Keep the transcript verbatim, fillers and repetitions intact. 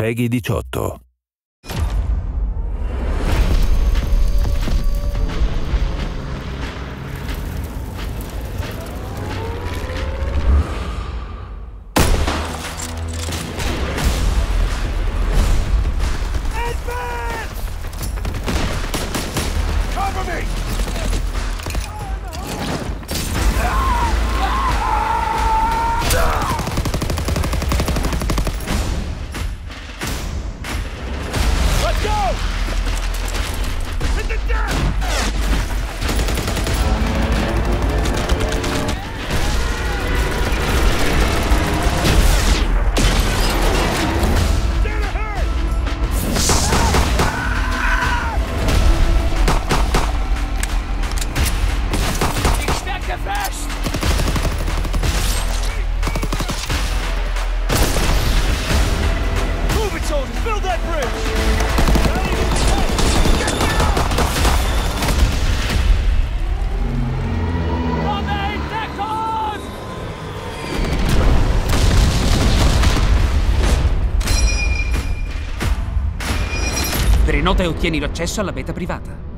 Peggy diciotto. Prenota e ottieni l'accesso alla beta privata.